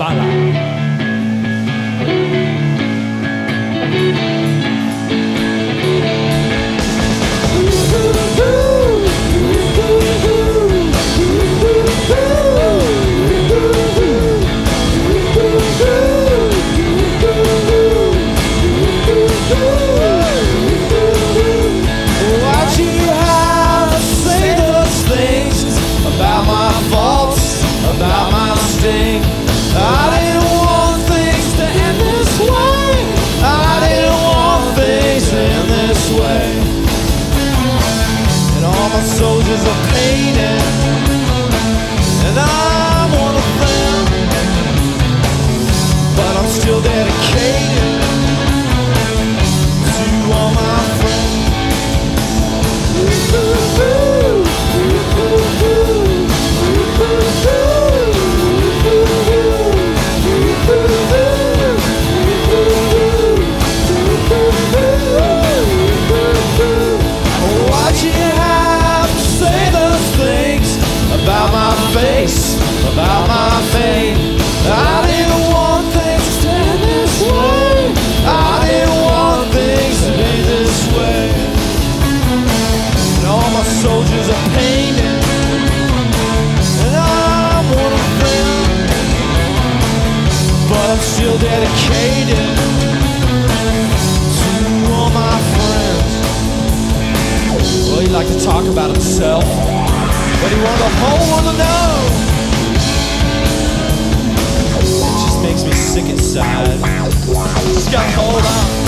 班啦。What you have to say those things about my faults, about my sting. I didn't want things to end this way. I didn't want things to end this way. And all my soldiers are painted, and I'm one of them. But I'm still dedicated to all my friends. About my face, about my fame. I didn't want things to end this way. I didn't want things to be this way. And all my soldiers are painted, and I'm one of them. But I'm still dedicated to all my friends. Well, he'd like to talk about himself, but he wanted the whole world to know. It just makes me sick inside. Just gotta hold on.